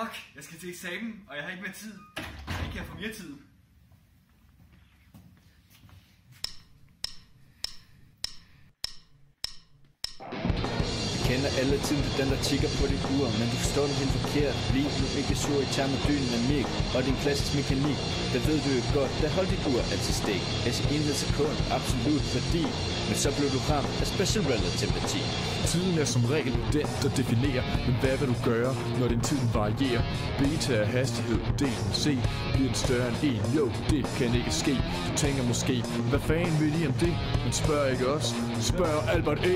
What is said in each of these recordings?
Fuck, jeg skal til eksamen, og jeg har ikke mere tid. Jeg kan få mere tid. Jeg kender alle tiden til den, der tigger på dit ur, men du forstår den helt forkert. Lige nu ikke sur i term af dynamik og din klassisk mekanik. Det ved du jo godt, da hold dit ur altid stik. SI-enhed sekund, absolut værdi, men så blev du ramt af special relativity. Tiden er som regel den, der definerer, men hvad vil du gøre, når din tid varierer? Beta er hastighed, delen c, bliver den større end 1, jo, det kan ikke ske. Du tænker måske, hvad fanden vil I om det? Men spørg ikke os, spørg Albert E.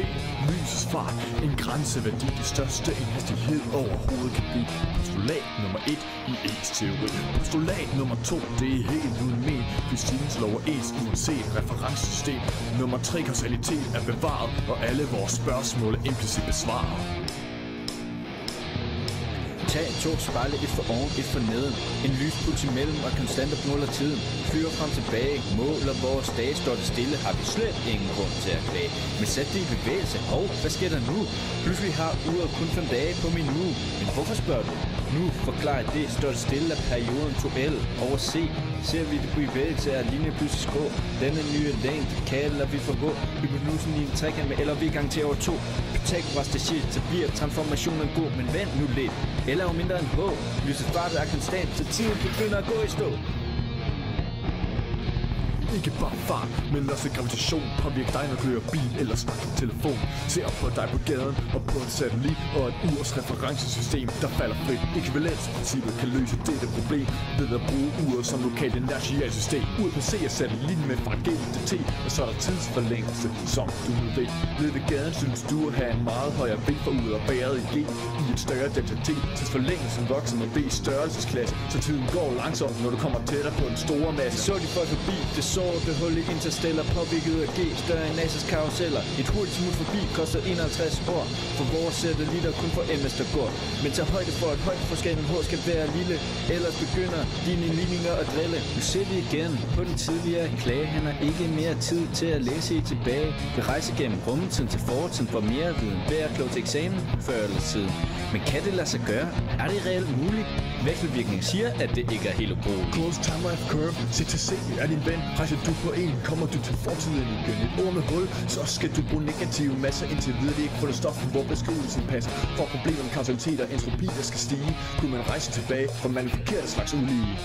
Lysets fart, en grænseværdi, det største en hastighed overhovedet kan blive. Postulat nummer 1 i ens teori. Postulat nummer 2, det er helt uden men. Fysikkens lov er ens uanset referencesystem. Nummer 3, kausalitet er bevaret, og alle vores spørgsmål er implicit besvaret. Tag to spejle, et for oven, et for neden. En lyspuls imellem og konstant opmåler tiden. Flyver frem tilbage, måler vores dage, står det stille, har vi slet ingen grund til at klage. Men sæt det i bevægelse, hov, hvad sker der nu? Pludselig har uret kun 5 dage på min uge. Men hvorfor spørger du? Nu forklarer det, står det stille af perioden 2L over C. Ser vi det på bevægelse af linje pludselig skrå. Denne nye længde kalder vi for H. Hypotenusen i en trekant med L og V gang til over 2. Pythagoras det shit, så bliver transformationen god, men vent nu lidt. L er jo mindre end H. Lysets fart er konstant, så tiden begynder at gå i stå. Ikke bare fart, men også gravitation. Påvirk dig, når du kører bil eller snakker i telefon. Se op på dig på gaden og på en satellit og et urs referencesystem, der falder frit. Ekvivalensprincippet kan løse dette problem ved at bruge uret som lokalt energialsystem. Uret passerer satellitten med fragilitet, og så er der tidsforlængelse, som du nu ved. Nede ved gaden synes du at have en meget højere vægt for uret og bæret i G i et større densitet. Tidsforlængelsen vokser med B størrelsesklasse, så tiden går langsomt, når du kommer tættere på den store masse. Så de folk forbi, det sorte hul i Interstellar, påvirket af G, større end NASA's karuseller. Et hurtigt smut forbi koster 51 år, for vores satellitter kun for MS, der går. Men tag højde for, at højdeforskellen H skal være lille, ellers begynder dine ligninger at drille. Nu ser vi igen på den tidligere klage, han har ikke mere tid til at læse i tilbage. Vi rejser gennem rummetiden til fortiden for mere viden, hver klog til eksamen før eller siden. Men kan det lade sig gøre? Er det reelt muligt? Vekselvirkningen siger, at det ikke er helt okay. Close time life curve, CTC er din ven. Rejser du på en, kommer du til fortiden igen. Et ord med hul, så skal du bruge negative masser indtil videre det ikke fundet stof, hvor beskrivelsen passer. For problemer med kausalitet og entropi, der skal stige, kunne man rejse tilbage, for man er forkert slags ulige.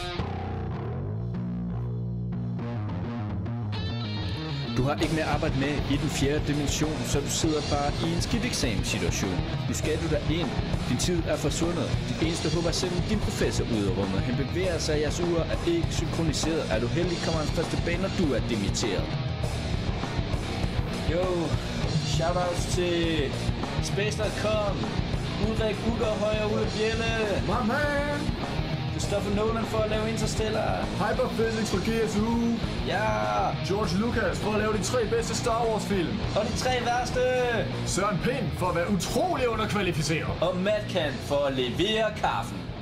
Du har ikke mere arbejde med i den fjerde dimension, så du sidder bare i en skidt eksamenssituation. Nu skal du der ind. Din tid er forsvundet. Dit eneste håb er sende din professor ud af rummet. Han bevæger sig, jeres uger er ikke synkroniseret. Er du heldig, kommer hans først tilbage, når du er dimitteret. Yo, shoutouts til space.com, Ulrik Bugger, Højer, Ulle Bjelle, my man, Christopher Nolan for at lave Interstellar, HyperPhysics for GSU, ja, George Lucas for at lave de 3 bedste Star Wars film, og de 3 værste, Søren Pind for at være utrolig underkvalificeret, og Madkamp for at levere kaffen.